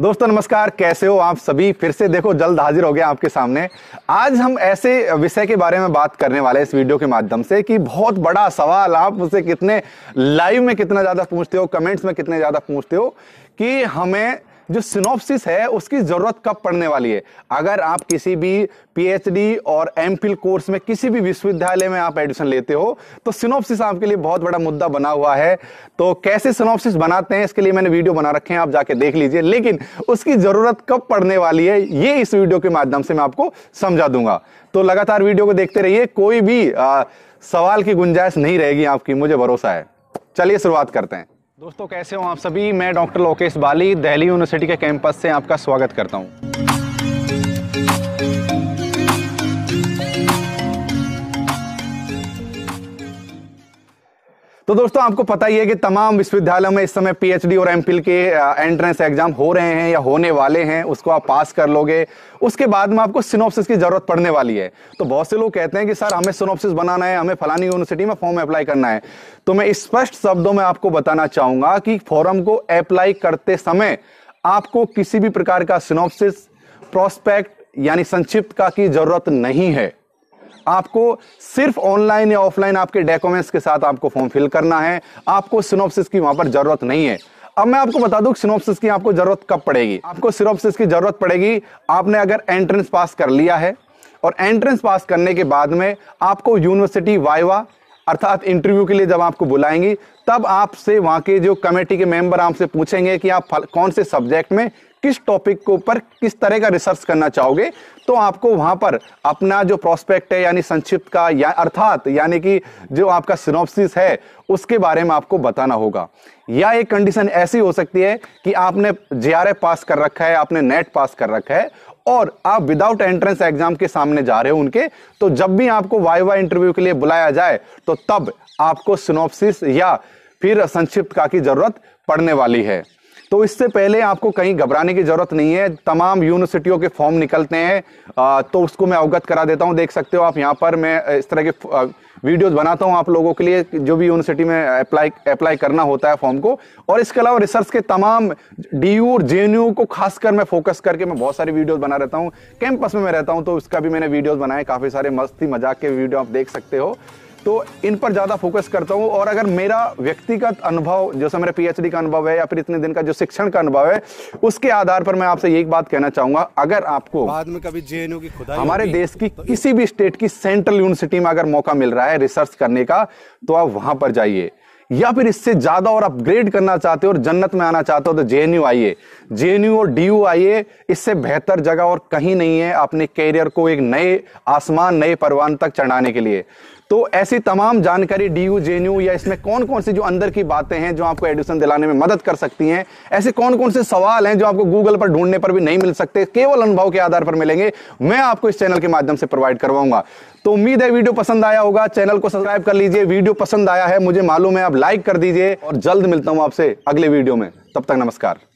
दोस्तों नमस्कार, कैसे हो आप सभी। फिर से देखो जल्द हाजिर हो गया आपके सामने। आज हम ऐसे विषय के बारे में बात करने वाले हैं इस वीडियो के माध्यम से कि बहुत बड़ा सवाल आप मुझसे कितने लाइव में कितना ज़्यादा पूछते हो, कमेंट्स में कितने ज़्यादा पूछते हो कि हमें जो सिनॉप्सिस है उसकी जरूरत कब पड़ने वाली है। अगर आप किसी भी पीएचडी और एमफिल कोर्स में किसी भी विश्वविद्यालय में आप एडमिशन लेते हो तो सिनॉप्सिस आपके लिए बहुत बड़ा मुद्दा बना हुआ है। तो कैसे सिनॉप्सिस बनाते हैं इसके लिए मैंने वीडियो बना रखे हैं, आप जाके देख लीजिए। लेकिन उसकी जरूरत कब पड़ने वाली है ये इस वीडियो के माध्यम से मैं आपको समझा दूंगा। तो लगातार वीडियो को देखते रहिए, कोई भी सवाल की गुंजाइश नहीं रहेगी आपकी, मुझे भरोसा है। चलिए शुरुआत करते हैं। दोस्तों कैसे हो आप सभी, मैं डॉक्टर लोकेश बाली दिल्ली यूनिवर्सिटी के कैंपस से आपका स्वागत करता हूं। तो दोस्तों आपको पता ही है कि तमाम विश्वविद्यालयों में इस समय पीएचडी और एमफिल के एंट्रेंस एग्जाम हो रहे हैं या होने वाले हैं। उसको आप पास कर लोगे उसके बाद में आपको सिनॉप्सिस की जरूरत पड़ने वाली है। तो बहुत से लोग कहते हैं कि सर हमें सिनॉप्सिस बनाना है, हमें फलानी यूनिवर्सिटी में फॉर्म अप्लाई करना है। तो मैं स्पष्ट शब्दों में आपको बताना चाहूंगा कि फॉर्म को अप्लाई करते समय आपको किसी भी प्रकार का सिनॉप्सिस, प्रोस्पेक्ट यानी संक्षिप्त का की जरूरत नहीं है। आपको सिर्फ ऑनलाइन या ऑफलाइन आपके डॉक्यूमेंट्स के साथ आपको फॉर्म फिल करना है, आपको सिनॉप्सिस की वहां पर जरूरत नहीं है। अब मैं आपको बता दूं सिनॉप्सिस की आपको जरूरत कब पड़ेगी। आपको सिनॉप्सिस की जरूरत पड़ेगी आपने अगर एंट्रेंस पास कर लिया है, और एंट्रेंस पास करने के बाद में आपको यूनिवर्सिटी वाइवा अर्थात इंटरव्यू के लिए जब आपको बुलाएंगी तब आपसे वहां के जो कमेटी के मेंबर आपसे पूछेंगे कि आप कौन से सब्जेक्ट में किस टॉपिक के ऊपर किस तरह का रिसर्च करना चाहोगे। तो आपको वहां पर अपना जो प्रोस्पेक्ट है यानी संक्षिप्त का या अर्थात यानी कि जो आपका सिनॉप्सिस है उसके बारे में आपको बताना होगा। या एक कंडीशन ऐसी हो सकती है कि आपने जेआरएफ पास कर रखा है, आपने नेट पास कर रखा है और आप विदाउट एंट्रेंस एग्जाम के सामने जा रहे हो उनके, तो जब भी आपको वाइवा इंटरव्यू के लिए बुलाया जाए तो तब आपको सिनॉप्सिस या फिर संक्षिप्त का की जरूरत पड़ने वाली है। तो इससे पहले आपको कहीं घबराने की जरूरत नहीं है। तमाम यूनिवर्सिटियों के फॉर्म निकलते हैं तो उसको मैं अवगत करा देता हूं। देख सकते हो आप यहाँ पर मैं इस तरह के वीडियोस बनाता हूं आप लोगों के लिए जो भी यूनिवर्सिटी में अप्लाई करना होता है फॉर्म को। और इसके अलावा रिसर्च के तमाम DU और JNU को खासकर मैं फोकस करके मैं बहुत सारी वीडियोस बना रहता हूं। कैंपस में मैं रहता हूं तो उसका भी मैंने वीडियोस बनाए, काफ़ी सारे मस्ती मजाक के वीडियो आप देख सकते हो। तो इन पर ज़्यादा फोकस करता हूँ। और अगर मेरा व्यक्तिगत अनुभव, जैसे मेरा पीएचडी का अनुभव है या फिर इतने दिन का जो शिक्षण का अनुभव है, उसके आधार पर मैं आपसे यही बात कहना चाहूँगा, अगर आपको बाद में कभी जेएनयू की खुदाई हमारे देश की तो किसी भी स्टेट की सेंट्रल यूनिवर्सिटी में अगर मौका मिल रहा है रिसर्च करने का तो आप वहाँ पर जाइए। या फिर इससे ज़्यादा और अपग्रेड करना चाहते हो और जन्नत में आना चाहते हो तो JNU आइए, JNU और DU आइए। इससे बेहतर जगह और कहीं नहीं है अपने कैरियर को एक नए आसमान, नए परवान तक चढ़ाने के लिए। तो ऐसी तमाम जानकारी DU, JNU या इसमें कौन कौन सी जो अंदर की बातें हैं जो आपको एडमिशन दिलाने में मदद कर सकती हैं, ऐसे कौन कौन से सवाल हैं जो आपको गूगल पर ढूंढने पर भी नहीं मिल सकते, केवल अनुभव के आधार पर मिलेंगे, मैं आपको इस चैनल के माध्यम से प्रोवाइड करवाऊंगा। तो उम्मीद है वीडियो पसंद आया होगा। चैनल को सब्सक्राइब कर लीजिए, वीडियो पसंद आया है मुझे मालूम है, आप लाइक कर दीजिए। और जल्द मिलता हूँ आपसे अगले वीडियो में, तब तक नमस्कार।